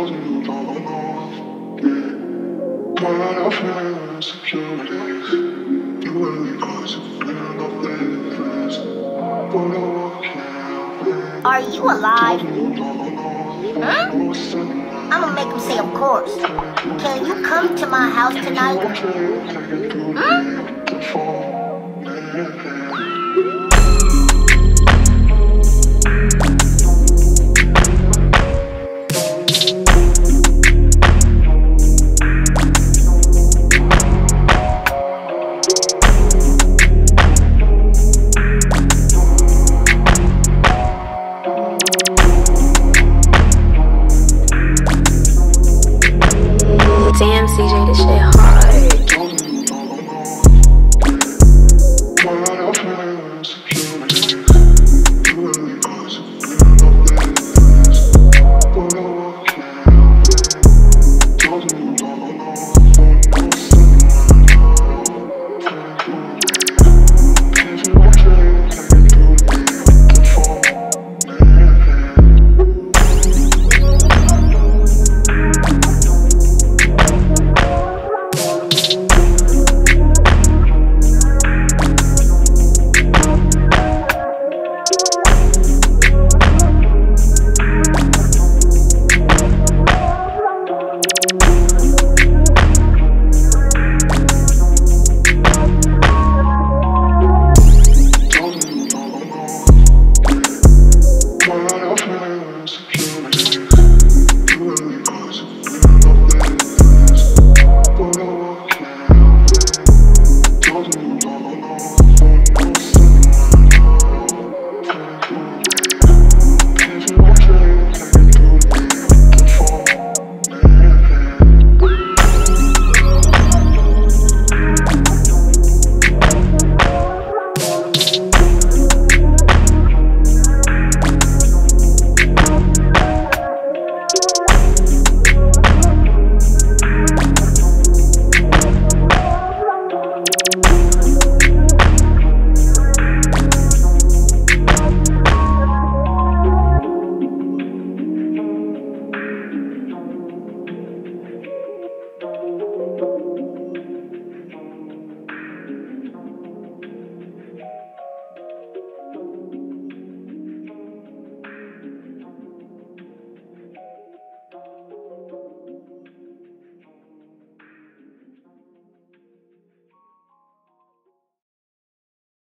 knows you don't know. But I feel insecurities. You really cause a feeling of faithless. But I can't wait. Are you alive? Huh? I'ma make him say, of course. Can you come to my house tonight? Huh? Damn, CJ, this shit hard.